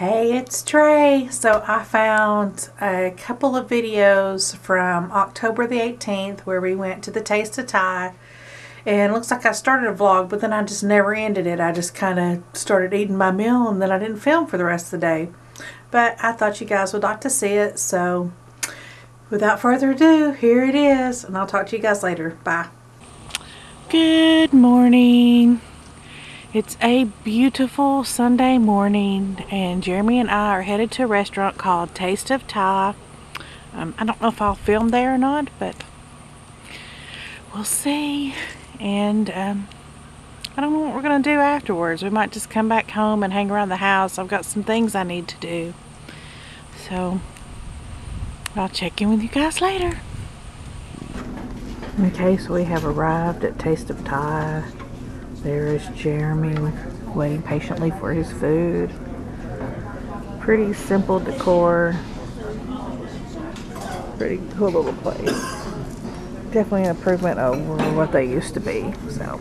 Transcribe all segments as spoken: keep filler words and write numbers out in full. Hey, it's Trey. So I found a couple of videos from October the eighteenth where we went to the Taste of Thai, and it looks like I started a vlog, but then I just never ended it. I just kind of started eating my meal and then I didn't film for the rest of the day, but I thought you guys would like to see it. So without further ado, here it is, and I'll talk to you guys later. Bye. Good morning. It's a beautiful Sunday morning, and Jeremy and I are headed to a restaurant called Taste of Thai. Um, I don't know if I'll film there or not, but we'll see. And um, I don't know what we're going to do afterwards. We might just come back home and hang around the house. I've got some things I need to do. So I'll check in with you guys later. Okay, so we have arrived at Taste of Thai. There is Jeremy waiting patiently for his food. Pretty simple decor. Pretty cool little place. Definitely an improvement over what they used to be. So,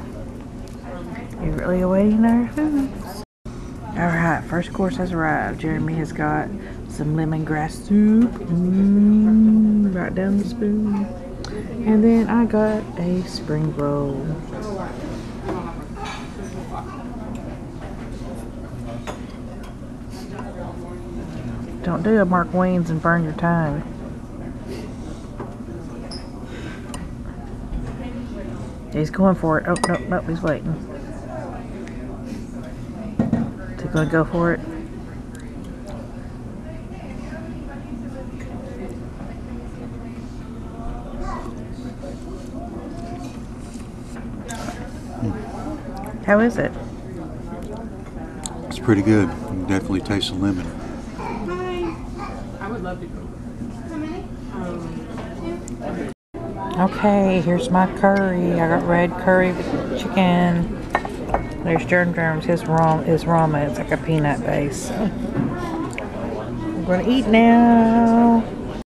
you're really awaiting our foods. Alright, first course has arrived. Jeremy has got some lemongrass soup. Mm, right down the spoon. And then I got a spring roll. Don't do a Mark Wiens and burn your tongue. He's going for it. Oh, no, no, he's waiting. Is he going to go for it? Mm. How is it? It's pretty good. You can definitely taste the lemon. Okay, here's my curry. I got red curry with chicken. There's Germ Germs. His ramen, his ramen. It's like a peanut base. I'm gonna eat now.